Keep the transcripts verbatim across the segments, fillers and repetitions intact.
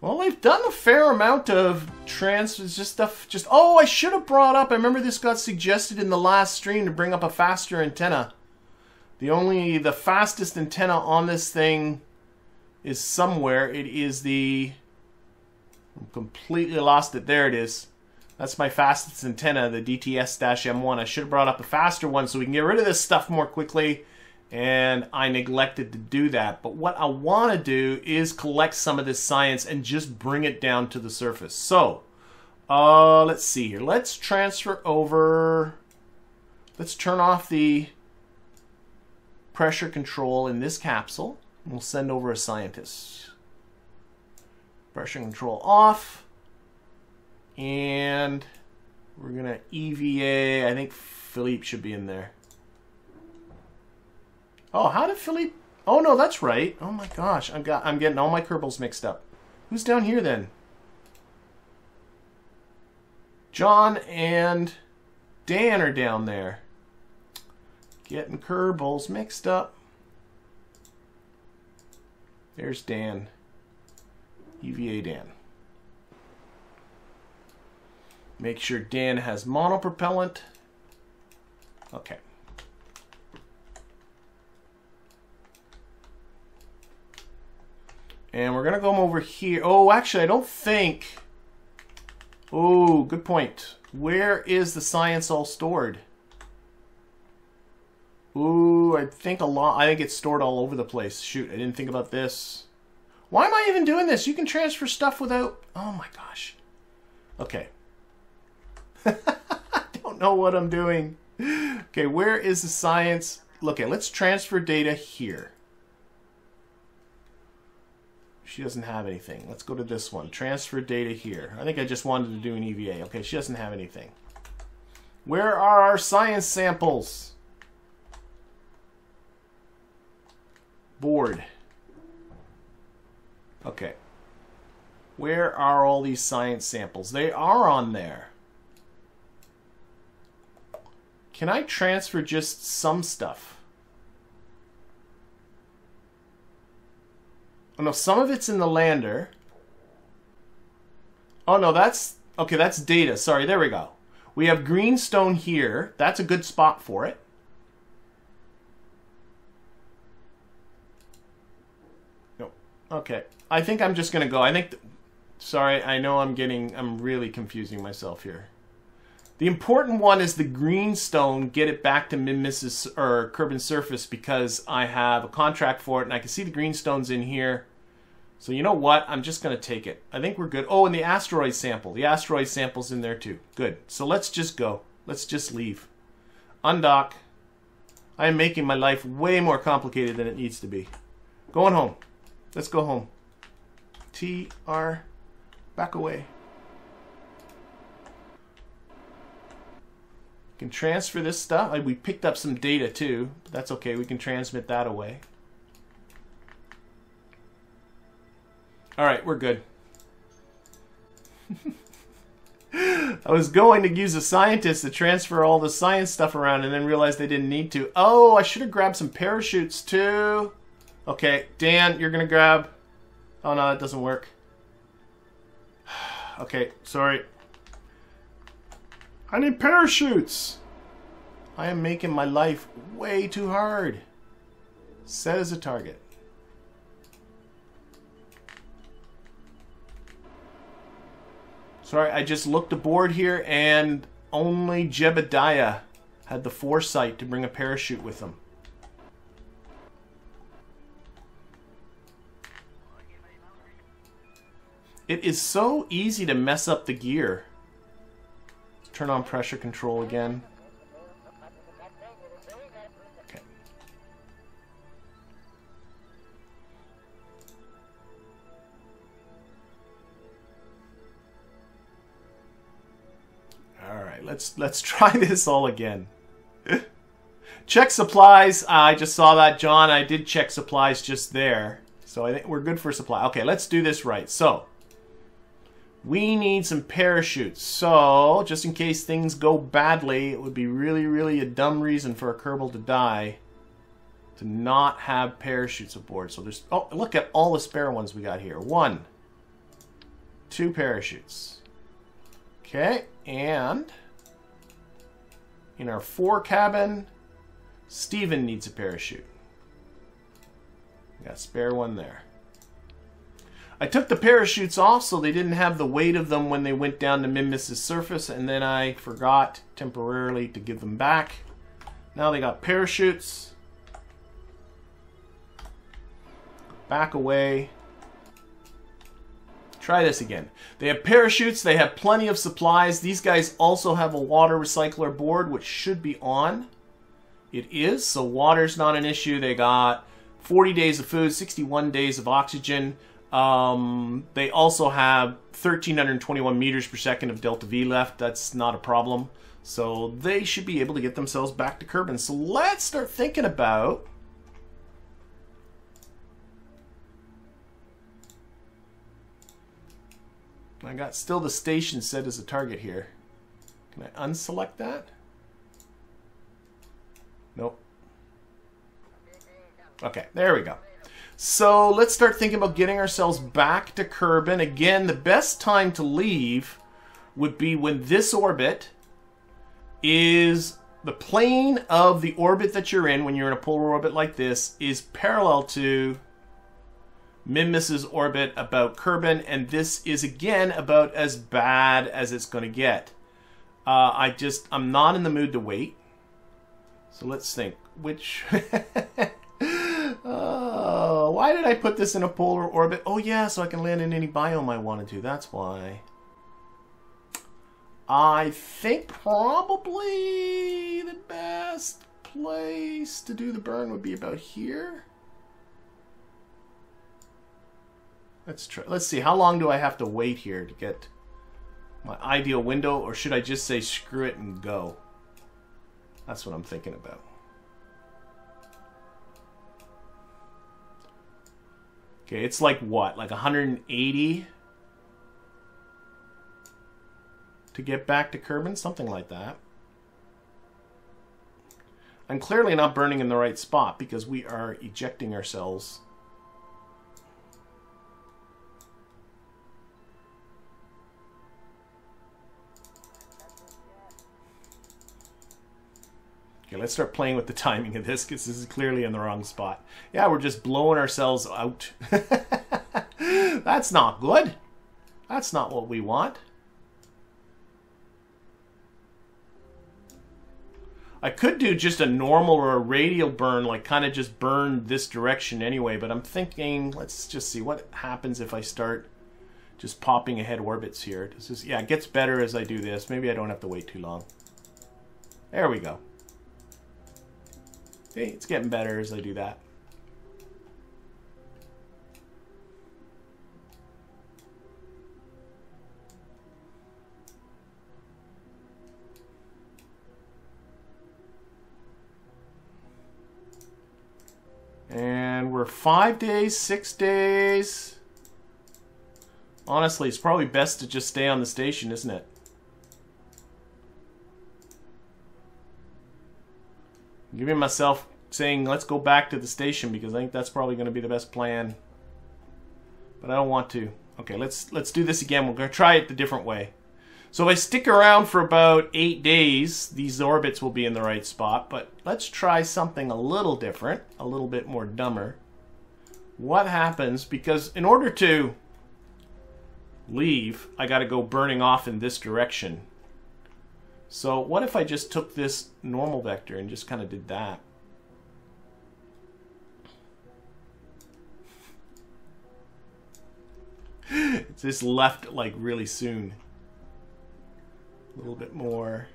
Well, I've done a fair amount of transfers, just stuff, just, oh, I should have brought up, I remember this got suggested in the last stream to bring up a faster antenna. The only, the fastest antenna on this thing is somewhere. It is the, I completely lost it, there it is. That's my fastest antenna, the D T S M one. I should have brought up a faster one so we can get rid of this stuff more quickly. And I neglected to do that. But what I want to do is collect some of this science and just bring it down to the surface. So, uh, let's see here. Let's transfer over. Let's turn off the pressure control in this capsule. And we'll send over a scientist. Pressure control off. And we're going to E V A. I think Philippe should be in there. Oh, how did Philippe... Oh, no, that's right. Oh, my gosh. I'm, got, I'm getting all my Kerbals mixed up. Who's down here, then? John and Dan are down there. Getting Kerbals mixed up. There's Dan. E V A Dan. Make sure Dan has monopropellant. Okay. And we're going to go over here. Oh, actually, I don't think... Oh, good point. Where is the science all stored? Ooh, I think a lot... I think it's stored all over the place. Shoot, I didn't think about this. Why am I even doing this? You can transfer stuff without... Oh, my gosh. Okay. I don't know what I'm doing. Okay, where is the science? Okay, let's transfer data here. She doesn't have anything. Let's go to this one. Transfer data here. I think I just wanted to do an E V A. Okay, she doesn't have anything. Where are our science samples? Board. Okay. Where are all these science samples? They are on there. Can I transfer just some stuff? Oh, no, some of it's in the lander. Oh, no, that's... Okay, that's data. Sorry, there we go. We have greenstone here. That's a good spot for it. No. Okay. I think I'm just going to go. I think... Th Sorry, I know I'm getting... I'm really confusing myself here. The important one is the greenstone, get it back to Minmus's or Kerbin surface because I have a contract for it and I can see the greenstones in here. So you know what? I'm just going to take it. I think we're good. Oh, and the asteroid sample. The asteroid sample's in there too. Good. So let's just go. Let's just leave. Undock. I am making my life way more complicated than it needs to be. Going home. Let's go home. T R. Back away. Can transfer this stuff. We picked up some data too, but that's okay. We can transmit that away. All right, we're good. I was going to use a scientist to transfer all the science stuff around and then realized they didn't need to. Oh, I should have grabbed some parachutes too. Okay, Dan, you're gonna grab. Oh no, it doesn't work. Okay, sorry. I need parachutes! I am making my life way too hard. Set as a target. Sorry, I just looked aboard here and only Jebediah had the foresight to bring a parachute with him. It is so easy to mess up the gear. Turn on pressure control again. Okay. All right, let's let's try this all again. Check supplies. I just saw that, John. I did check supplies just there, so I think we're good for supply. Okay, let's do this right. So. We need some parachutes, so just in case things go badly, it would be really, really a dumb reason for a Kerbal to die to not have parachutes aboard. So there's, oh, look at all the spare ones we got here. One, Two parachutes. Okay, and in our four cabin, Steven needs a parachute. Got a spare one there. I took the parachutes off so they didn't have the weight of them when they went down to Minmus's surface, and then I forgot temporarily to give them back. Now they got parachutes. Back away. Try this again. They have parachutes. They have plenty of supplies. These guys also have a water recycler board, which should be on. It is, so water's not an issue. They got forty days of food, sixty-one days of oxygen. Um, they also have one thousand three hundred twenty-one meters per second of delta V left. That's not a problem. So they should be able to get themselves back to Kerbin. So let's start thinking about I got still the station set as a target here. Can I unselect that? Nope. Okay, there we go. So let's start thinking about getting ourselves back to Kerbin. Again, the best time to leave would be when this orbit is the plane of the orbit that you're in when you're in a polar orbit like this is parallel to Minmus's orbit about Kerbin, and this is again about as bad as it's going to get. Uh, I just, I'm not in the mood to wait. So let's think, which... Oh, why did I put this in a polar orbit? Oh yeah, so I can land in any biome I wanted to. That's why. I think probably the best place to do the burn would be about here. Let's try. Let's see, how long do I have to wait here to get my ideal window, or should I just say screw it and go? That's what I'm thinking about. Okay, it's like what? Like one hundred eighty to get back to Kerbin? Something like that. I'm clearly not burning in the right spot because we are ejecting ourselves. Okay, let's start playing with the timing of this because this is clearly in the wrong spot. Yeah, we're just blowing ourselves out. That's not good. That's not what we want. I could do just a normal or a radial burn, like kind of just burn this direction anyway, but I'm thinking, let's just see what happens if I start just popping ahead orbits here. This is, yeah, it gets better as I do this. Maybe I don't have to wait too long. There we go. Hey, it's getting better as I do that. And we're five days, six days. Honestly, it's probably best to just stay on the station, isn't it? I'm giving myself saying, let's go back to the station because I think that's probably going to be the best plan. But I don't want to. Okay, let's let's do this again. We're going to try it the different way. So if I stick around for about eight days, these orbits will be in the right spot. But let's try something a little different, a little bit more dumber. What happens? Because in order to leave, I got to go burning off in this direction. So what if I just took this normal vector and just kind of did that? It's just left like really soon. A little bit more.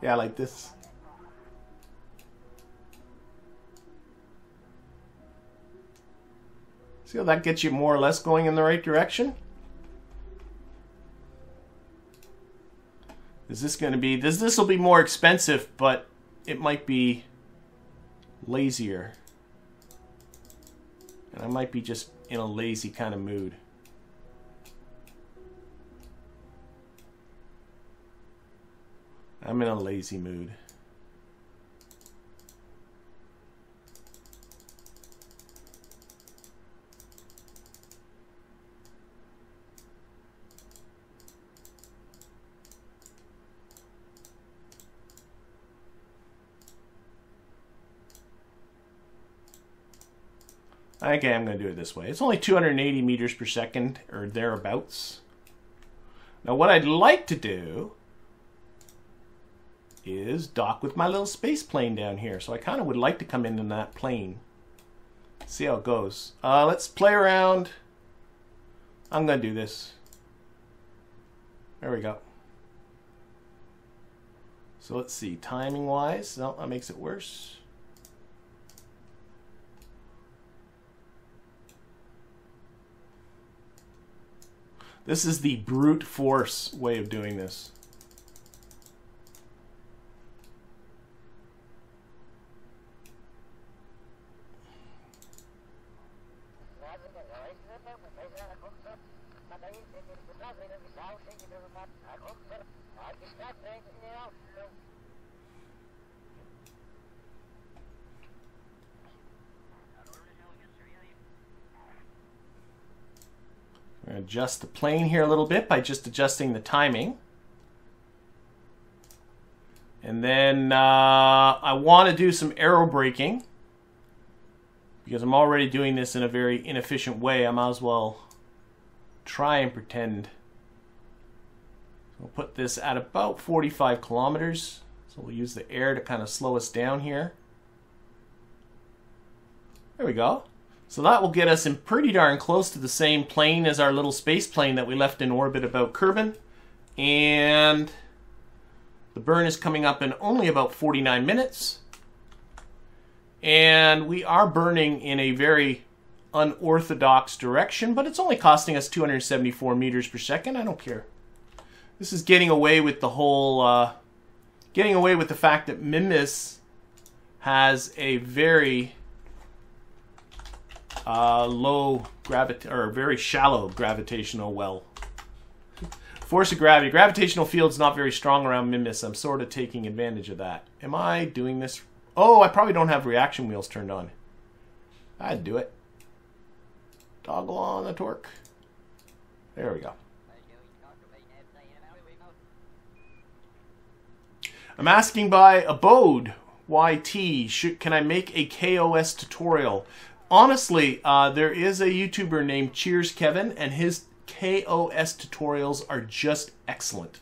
Yeah, like this. See how that gets you more or less going in the right direction? Is this going to be... This this will be more expensive, but it might be lazier. And I might be just in a lazy kind of mood. I'm in a lazy mood. Okay, I'm going to do it this way. It's only two hundred eighty meters per second, or thereabouts. Now what I'd like to do is dock with my little space plane down here. So I kind of would like to come in in that plane. See how it goes. Uh, let's play around. I'm going to do this. There we go. So let's see, timing wise, no, that makes it worse. This is the brute force way of doing this. Adjust the plane here a little bit by just adjusting the timing. And then uh, I want to do some aero braking, because I'm already doing this in a very inefficient way. I might as well try and pretend. We'll put this at about forty-five kilometers. So we'll use the air to kind of slow us down here. There we go. So that will get us in pretty darn close to the same plane as our little space plane that we left in orbit about Kerbin. And the burn is coming up in only about forty-nine minutes. And we are burning in a very unorthodox direction, but it's only costing us two hundred seventy-four meters per second. I don't care. This is getting away with the whole, uh, getting away with the fact that Minmus has a very Uh, low gravity, or very shallow gravitational well. Force of gravity. Gravitational field's not very strong around Minmus. I'm sort of taking advantage of that. Am I doing this? Oh, I probably don't have reaction wheels turned on. I'd do it. Toggle on the torque. There we go. I'm asking by AbodeYT, should, can I make a K O S tutorial? Honestly, uh, there is a YouTuber named Cheers Kevin, and his K O S tutorials are just excellent.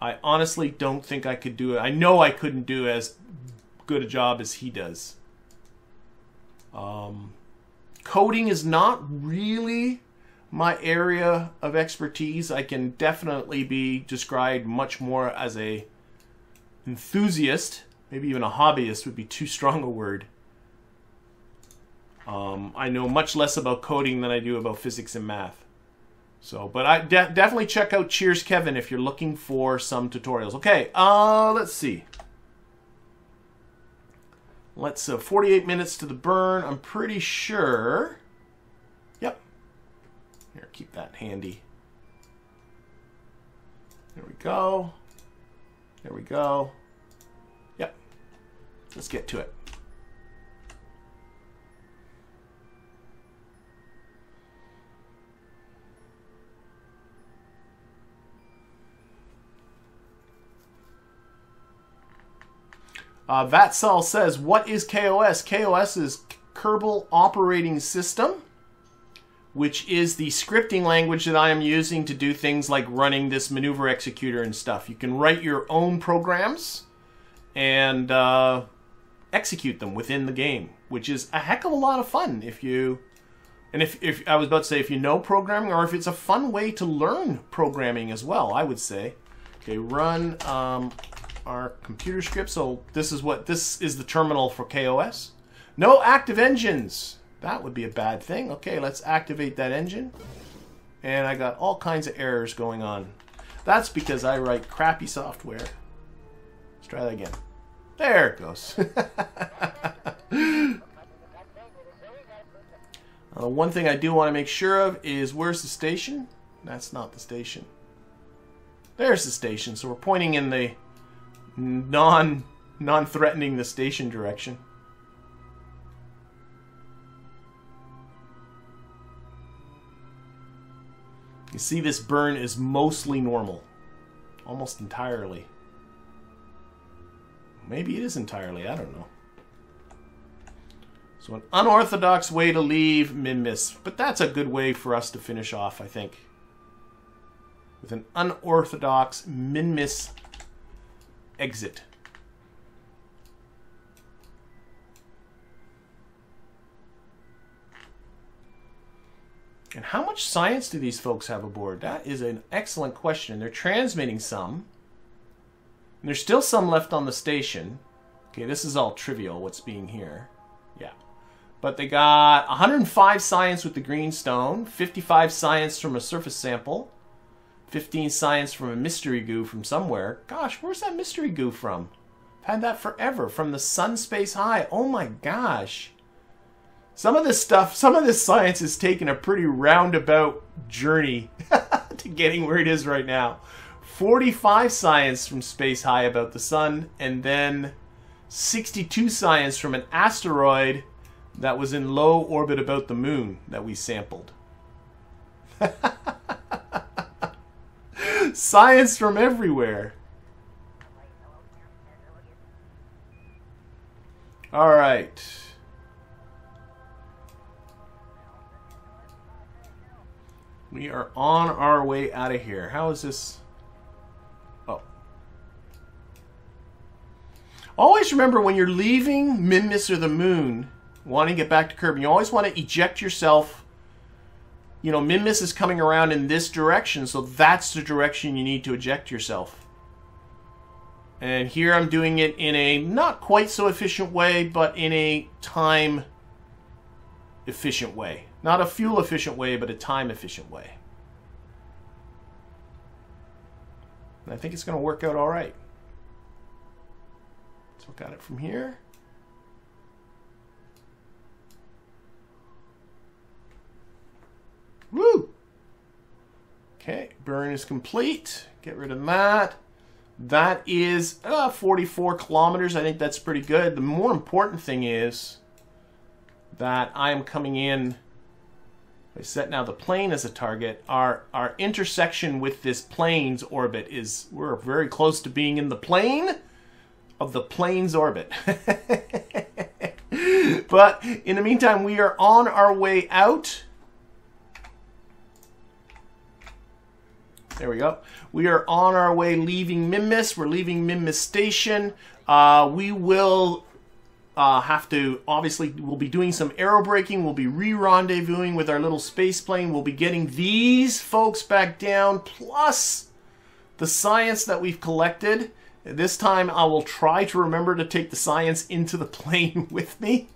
I honestly don't think I could do it. I know I couldn't do as good a job as he does. Um, coding is not really my area of expertise. I can definitely be described much more as a enthusiast. Maybe even a hobbyist would be too strong a word. Um, I know much less about coding than I do about physics and math. So, but I de definitely check out Cheers Kevin if you're looking for some tutorials. Okay, uh, let's see. Let's, uh, forty-eight minutes to the burn, I'm pretty sure. Yep. Here, keep that handy. There we go. There we go. Yep. Let's get to it. Uh, Vatsal says, what is K O S? K O S is Kerbal Operating System, which is the scripting language that I am using to do things like running this maneuver executor and stuff. You can write your own programs and uh, execute them within the game, which is a heck of a lot of fun if you... And if, if I was about to say, if you know programming, or if it's a fun way to learn programming as well, I would say. Okay, run... Um, our computer script. So this is what this is the terminal for K O S. No active engines. That would be a bad thing. Okay, let's activate that engine. And I got all kinds of errors going on. That's because I write crappy software. Let's try that again. There it goes. uh, one thing I do want to make sure of is, where's the station? That's not the station. There's the station. So we're pointing in the non non-threatening the station direction. You see, this burn is mostly normal, almost entirely. Maybe it is entirely, I don't know. So an unorthodox way to leave Minmus, but that's a good way for us to finish off, I think. With an unorthodox Minmus exit. And how much science do these folks have aboard? That is an excellent question. They're transmitting some. And there's still some left on the station. Okay, this is all trivial, what's being here. Yeah. But they got one hundred five science with the green stone, fifty-five science from a surface sample, fifteen science from a mystery goo from somewhere. Gosh, where's that mystery goo from? I've had that forever. From the Sun Space High. Oh my gosh. Some of this stuff, some of this science has taken a pretty roundabout journey to getting where it is right now. forty-five science from Space High about the sun, and then sixty-two science from an asteroid that was in low orbit about the moon that we sampled. Science from everywhere. All right. We are on our way out of here. How is this? Oh. Always remember when you're leaving Minmus or the moon, wanting to get back to Kerbin, you always want to eject yourself. You know, Minmus is coming around in this direction, so that's the direction you need to eject yourself. And here I'm doing it in a not quite so efficient way, but in a time efficient way. Not a fuel-efficient way, but a time-efficient way. And I think it's going to work out all right. Let's look at it from here. Woo! Okay, burn is complete. Get rid of that. That is uh, forty-four kilometers. I think that's pretty good. The more important thing is that I am coming in... I set now the plane as a target. Our, our intersection with this plane's orbit is, we're very close to being in the plane of the plane's orbit. But in the meantime, we are on our way out. There we go. We are on our way leaving Minmus. We're leaving Minmus Station. Uh, we will... Uh, have to, obviously, we'll be doing some aerobraking. We'll be re-rendezvousing with our little space plane. We'll be getting these folks back down, plus the science that we've collected. This time, I will try to remember to take the science into the plane with me.